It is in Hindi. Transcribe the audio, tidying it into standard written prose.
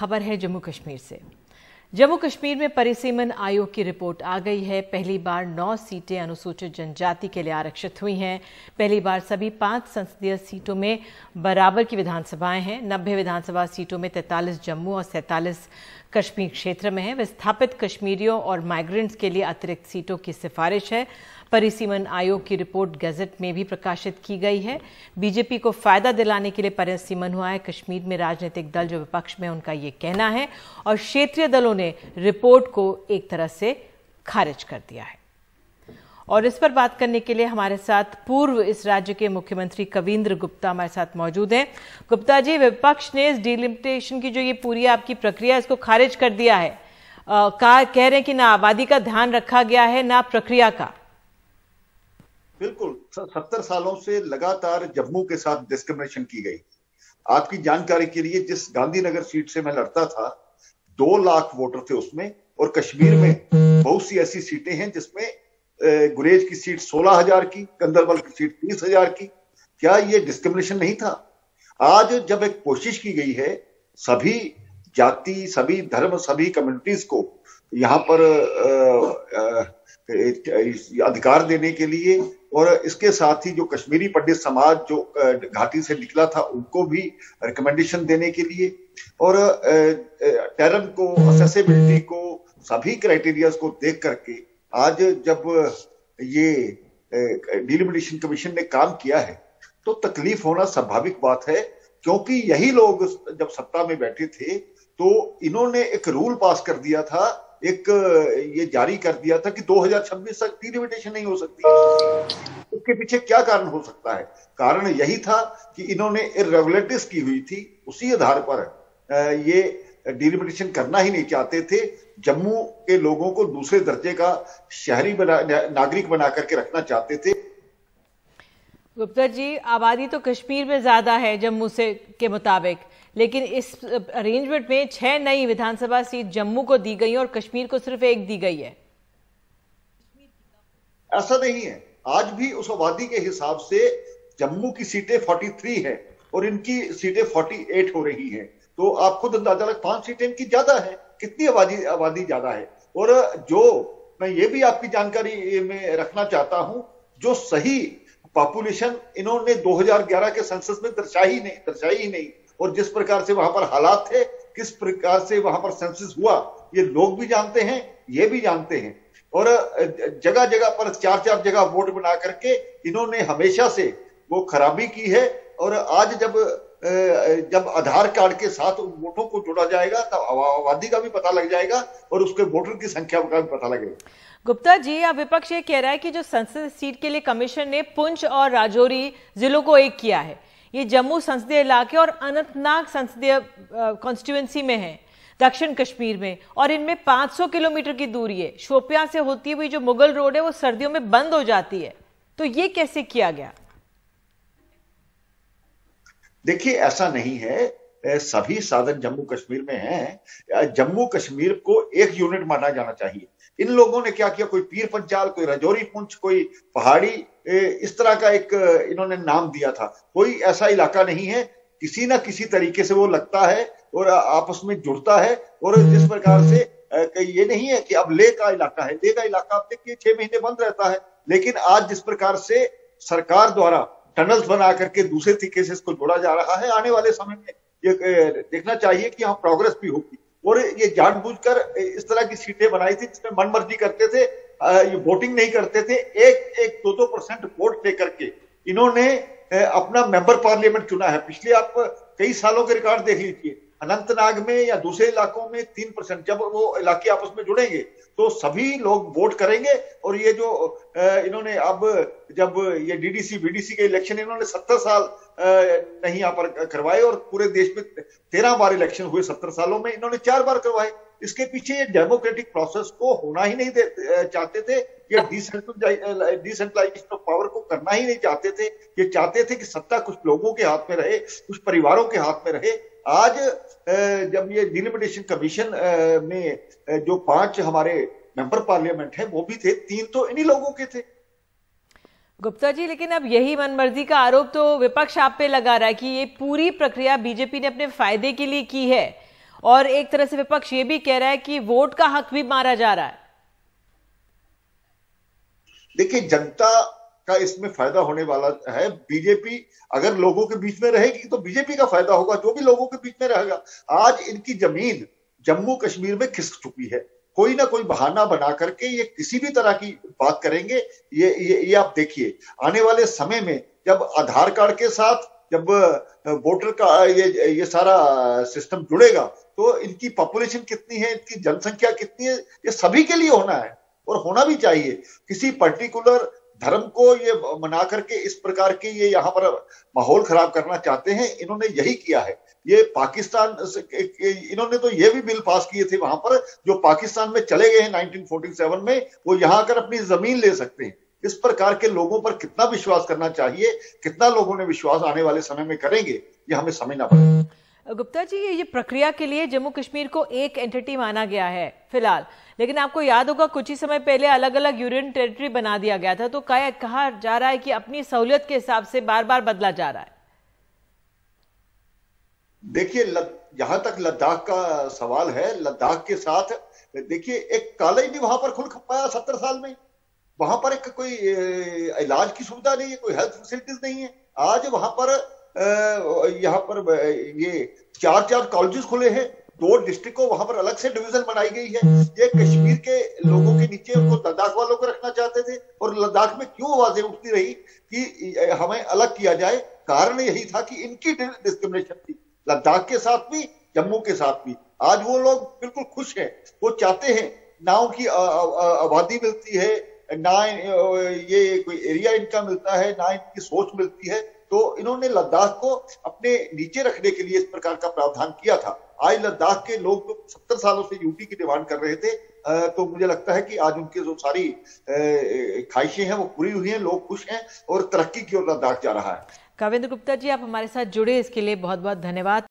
खबर है जम्मू कश्मीर से। जम्मू कश्मीर में परिसीमन आयोग की रिपोर्ट आ गई है। पहली बार 9 सीटें अनुसूचित जनजाति के लिए आरक्षित हुई हैं। पहली बार सभी 5 संसदीय सीटों में बराबर की विधानसभाएं हैं। 90 विधानसभा सीटों में 43 जम्मू और 47 कश्मीर क्षेत्र में है। विस्थापित कश्मीरियों और माइग्रेंट्स के लिए अतिरिक्त सीटों की सिफारिश है। परिसीमन आयोग की रिपोर्ट गजट में भी प्रकाशित की गई है। बीजेपी को फायदा दिलाने के लिए परिसीमन हुआ है। कश्मीर में राजनीतिक दल जो विपक्ष में, उनका ये कहना है, और क्षेत्रीय दलों ने रिपोर्ट को एक तरह से खारिज कर दिया है। और इस पर बात करने के लिए हमारे साथ पूर्व इस राज्य के मुख्यमंत्री कविंद्र गुप्ता हमारे साथ मौजूद हैं। गुप्ता जी, विपक्ष ने इस डिलिमिटेशन की जो ये पूरी आपकी प्रक्रिया, इसको खारिज कर दिया है। कह रहे हैं कि ना आबादी का ध्यान रखा गया है ना प्रक्रिया का। बिल्कुल, 70 सालों से लगातार जम्मू के साथ डिस्क्रिमिनेशन की गई। आपकी जानकारी के लिए, जिस गांधीनगर सीट से मैं लड़ता था 2 लाख वोटर थे उसमें, और कश्मीर में बहुत सी ऐसी सीटें हैं जिसमें गुरेज की सीट 16,000 की, कंदरबल की सीट 30,000 की। क्या ये डिस्क्रिमिनेशन नहीं था? आज जब एक कोशिश की गई है सभी जाति, सभी धर्म, सभी कम्युनिटीज को यहाँ पर अधिकार देने के लिए, और इसके साथ ही जो कश्मीरी पंडित समाज जो घाटी से निकला था उनको भी रिकमेंडेशन देने के लिए, और टैरम को, असेसिबिलिटी को, सभी क्राइटेरियाज को देख करके आज जब ये डिलिमिटेशन कमीशन ने काम किया है तो तकलीफ होना स्वाभाविक बात है, क्योंकि यही लोग जब सत्ता में बैठे थे तो इन्होंने एक रूल पास कर दिया था, एक ये जारी कर दिया था कि 2026 तक डिलिमिटेशन नहीं हो सकती है। उसके पीछे क्या कारण हो सकता है? कारण यही था कि इन्होंने इरेगुलरिटीज की हुई थी, उसी आधार पर ये डिलिमिटेशन करना ही नहीं चाहते थे। जम्मू के लोगों को दूसरे दर्जे का शहरी नागरिक बना करके रखना चाहते थे। गुप्ता जी, आबादी तो कश्मीर में ज्यादा है जम्मू से के मुताबिक, लेकिन इस अरेंजमेंट में 6 नई विधानसभा सीट जम्मू को दी गई और कश्मीर को सिर्फ 1 दी गई है। ऐसा नहीं है, आज भी उस आबादी के हिसाब से जम्मू की सीटें 43 है और इनकी सीटें 48 हो रही हैं, तो आप खुद अंदाजा लग 5 सीटें इनकी ज्यादा है। कितनी आबादी ज्यादा है। और जो मैं ये भी आपकी जानकारी में रखना चाहता हूं, जो सही पॉपुलेशन इन्होंने 2011 के सेंसस में दर्शाई ही नहीं, और जिस प्रकार से वहां पर हालात थे, किस प्रकार से वहां पर सेंसस हुआ, ये लोग भी जानते हैं, ये भी जानते हैं। और जगह जगह पर 4-4 जगह वोट बना करके इन्होंने हमेशा से वो खराबी की है। और आज जब आधार कार्ड के साथ वोटों को जोड़ा जाएगा तब आबादी का भी पता लग जाएगा और उसके वोटर की संख्या का भी पता लगेगा। गुप्ता जी, अब विपक्ष ये कह रहा है कि जो संसदीय सीट के लिए कमीशन ने पुंछ और राजौरी जिलों को एक किया है, ये जम्मू संसदीय इलाके और अनंतनाग संसदीय कॉन्स्टिट्यूएंसी में है दक्षिण कश्मीर में, और इनमें 500 किलोमीटर की दूरी है। शोपियां से होती हुई जो मुगल रोड है वो सर्दियों में बंद हो जाती है, तो ये कैसे किया गया? देखिए, ऐसा नहीं है, सभी साधन जम्मू कश्मीर में हैं। जम्मू कश्मीर को एक यूनिट माना जाना चाहिए। इन लोगों ने क्या किया, कोई पीर पंचाल, कोई राजौरी पुंछ, कोई पहाड़ी, इस तरह का एक इन्होंने नाम दिया था। कोई ऐसा इलाका नहीं है, किसी ना किसी तरीके से वो लगता है और आपस में जुड़ता है। और जिस प्रकार से ये नहीं है कि अब ले का इलाका है, ले का इलाका अब देखिए 6 महीने बंद रहता है, लेकिन आज जिस प्रकार से सरकार द्वारा टनल्स बना करके दूसरे तरीके से इसको जोड़ा जा रहा है, आने वाले समय में ये देखना चाहिए कि यहाँ प्रोग्रेस भी होगी। और ये जानबूझकर इस तरह की सीटें बनाई थी जिसमें मन मर्जी करते थे, ये वोटिंग नहीं करते थे। 1-1, 2-2% वोट लेकर के इन्होंने अपना मेंबर पार्लियामेंट चुना है। पिछले आप कई सालों के रिकॉर्ड देख लीजिए, अनंतनाग में या दूसरे इलाकों में 3%। जब वो इलाके आपस में जुड़ेंगे तो सभी लोग वोट करेंगे। और ये जो इन्होंने अब जब ये डीडीसी बीडीसी के इलेक्शन इन्होंने 70 साल नहीं यहाँ पर करवाए, और पूरे देश में 13 बार इलेक्शन हुए 70 सालों में, इन्होंने 4 बार करवाए। इसके पीछे ये डेमोक्रेटिक प्रोसेस को होना ही नहीं चाहते थे, ये डिसेंट्रलाइजेशन ऑफ पावर को करना ही नहीं चाहते थे। ये चाहते थे कि सत्ता कुछ लोगों के हाथ में रहे, कुछ परिवारों के हाथ में रहे। आज जब ये डिलिमिटेशन कमीशन में जो 5 हमारे मेंबर पार्लियामेंट है, वो भी थे, 3 तो इन्हीं लोगों के थे। गुप्ता जी, लेकिन अब यही मनमर्जी का आरोप तो विपक्ष आप पे लगा रहा है कि ये पूरी प्रक्रिया बीजेपी ने अपने फायदे के लिए की है, और एक तरह से विपक्ष ये भी कह रहा है कि वोट का हक भी मारा जा रहा है। देखिए, जनता का इसमें फायदा होने वाला है। बीजेपी अगर लोगों के बीच में रहेगी तो बीजेपी का फायदा होगा, जो भी लोगों के बीच में रहेगा। आज इनकी जमीन जम्मू कश्मीर में खिसक चुकी है, कोई ना कोई बहाना बना करके ये किसी भी तरह की बात करेंगे। ये आप देखिए आने वाले समय में जब आधार कार्ड के साथ जब वोटर का ये सारा सिस्टम जुड़ेगा तो इनकी पॉपुलेशन कितनी है, इनकी जनसंख्या कितनी है, ये सभी के लिए होना है और होना भी चाहिए। किसी पर्टिकुलर धर्म को ये मना करके इस प्रकार के ये यहाँ पर माहौल खराब करना चाहते हैं। इन्होंने यही किया है। ये पाकिस्तान इन्होंने तो ये भी बिल पास किए थे वहां पर, जो पाकिस्तान में चले गए हैं 1947 में, वो यहाँ आकर अपनी जमीन ले सकते हैं। इस प्रकार के लोगों पर कितना विश्वास करना चाहिए, कितना लोगों ने विश्वास आने वाले समय में करेंगे, ये हमें समझना पड़ेगा। गुप्ता जी, ये प्रक्रिया के लिए जम्मू कश्मीर को एक एंटिटी माना गया है फिलहाल, लेकिन आपको याद होगा कुछ ही समय पहले अलग अलग यूनियन टेरिटरी बना दिया गया था, तो कहा जा रहा है कि अपनी सहूलियत के हिसाब से बार बार बदला जा रहा है। देखिए, जहां तक लद्दाख का सवाल है, लद्दाख के साथ देखिए एक कॉलेज भी वहां पर खुल पाया 70 साल में। वहां पर एक कोई इलाज की सुविधा नहीं है, कोई हेल्थ फैसिलिटीज नहीं है। आज वहां पर यहाँ पर ये 4-4 कॉलेजेस खुले हैं। 2 डिस्ट्रिक्ट को वहां पर अलग से डिवीजन बनाई गई है। ये कश्मीर के लोगों के नीचे उनको लद्दाख वालों को रखना चाहते थे और लद्दाख में क्यों आवाजें उठती रही कि हमें अलग किया जाए, कारण यही था कि इनकी डिस्क्रिमिनेशन थी लद्दाख के साथ भी, जम्मू के साथ भी। आज वो लोग बिल्कुल खुश हैं, वो चाहते हैं ना उनकी आबादी मिलती है, ना ये कोई एरिया इनका मिलता है, ना इनकी सोच मिलती है। तो इन्होंने लद्दाख को अपने नीचे रखने के लिए इस प्रकार का प्रावधान किया था। आज लद्दाख के लोग 70 सालों से यूटी की डिमांड कर रहे थे, तो मुझे लगता है कि आज उनके जो सारी ख्वाहिशें हैं वो पूरी हुई हैं, लोग खुश हैं और तरक्की की ओर लद्दाख जा रहा है। कविंद्र गुप्ता जी, आप हमारे साथ जुड़े इसके लिए बहुत बहुत धन्यवाद।